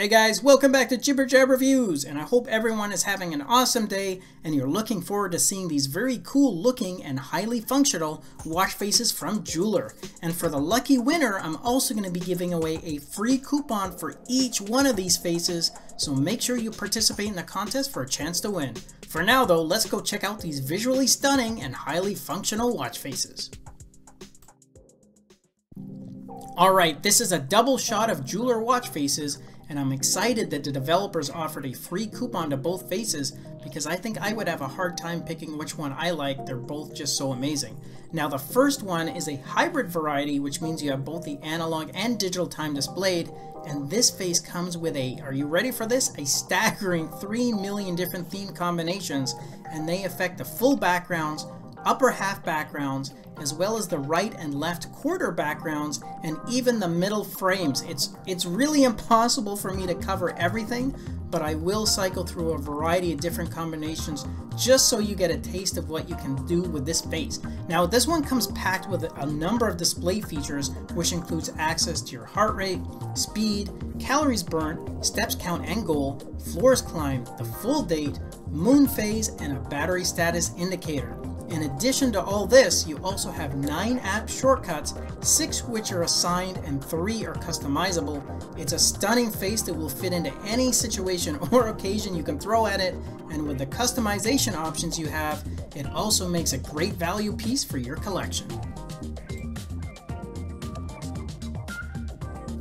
Hey guys, welcome back to Jibber Jab Reviews, and I hope everyone is having an awesome day and you're looking forward to seeing these very cool looking and highly functional watch faces from Jeweler. And for the lucky winner, I'm also going to be giving away a free coupon for each one of these faces, so make sure you participate in the contest for a chance to win. For now though, let's go check out these visually stunning and highly functional watch faces. Alright, this is a double shot of Jeweler watch faces, and I'm excited that the developers offered a free coupon to both faces because I think I would have a hard time picking which one I like. They're both just so amazing. Now the first one is a hybrid variety, which means you have both the analog and digital time displayed, and this face comes with a, are you ready for this? A staggering 3 million different theme combinations, and they affect the full backgrounds, upper half backgrounds, as well as the right and left quarter backgrounds, and even the middle frames. It's really impossible for me to cover everything, but I will cycle through a variety of different combinations just so you get a taste of what you can do with this face. Now this one comes packed with a number of display features, which includes access to your heart rate, speed, calories burnt, steps count and goal, floors climbed, the full date, moon phase, and a battery status indicator. In addition to all this, you also have 9 app shortcuts, 6 which are assigned and 3 are customizable. It's a stunning face that will fit into any situation or occasion you can throw at it, and with the customization options you have, it also makes a great value piece for your collection.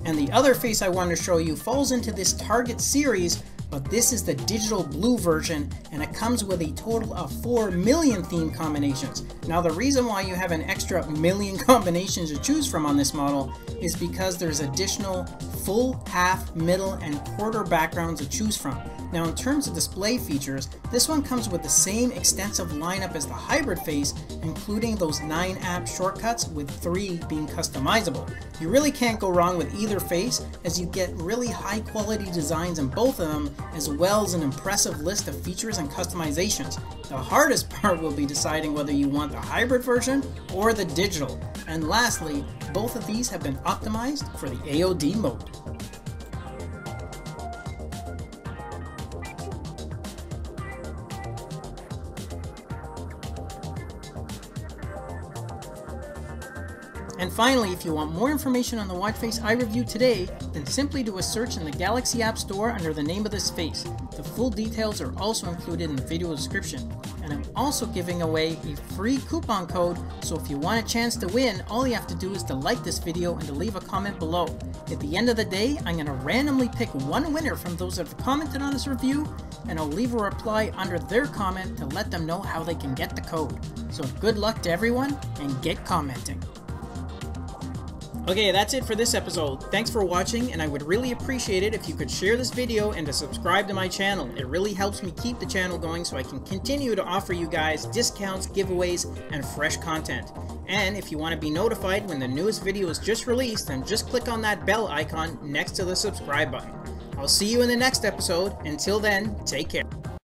And the other face I wanted to show you falls into this Target series, but this is the digital blue version, and it comes with a total of 4 million theme combinations. Now the reason why you have an extra million combinations to choose from on this model is because there's additional full, half, middle, and quarter backgrounds to choose from. Now in terms of display features, this one comes with the same extensive lineup as the hybrid face, including those 9 app shortcuts with 3 being customizable. You really can't go wrong with either face, as you get really high quality designs in both of them, as well as an impressive list of features and customizations. The hardest part will be deciding whether you want the hybrid version or the digital. And lastly, both of these have been optimized for the AOD mode. And finally, if you want more information on the watch face I reviewed today, then simply do a search in the Galaxy App Store under the name of this face. The full details are also included in the video description. And I'm also giving away a free coupon code, so if you want a chance to win, all you have to do is to like this video and to leave a comment below. At the end of the day, I'm going to randomly pick one winner from those that have commented on this review, and I'll leave a reply under their comment to let them know how they can get the code. So good luck to everyone, and get commenting. Okay, that's it for this episode. Thanks for watching, and I would really appreciate it if you could share this video and to subscribe to my channel. It really helps me keep the channel going so I can continue to offer you guys discounts, giveaways, and fresh content. And if you want to be notified when the newest video is just released, then just click on that bell icon next to the subscribe button. I'll see you in the next episode. Until then, take care.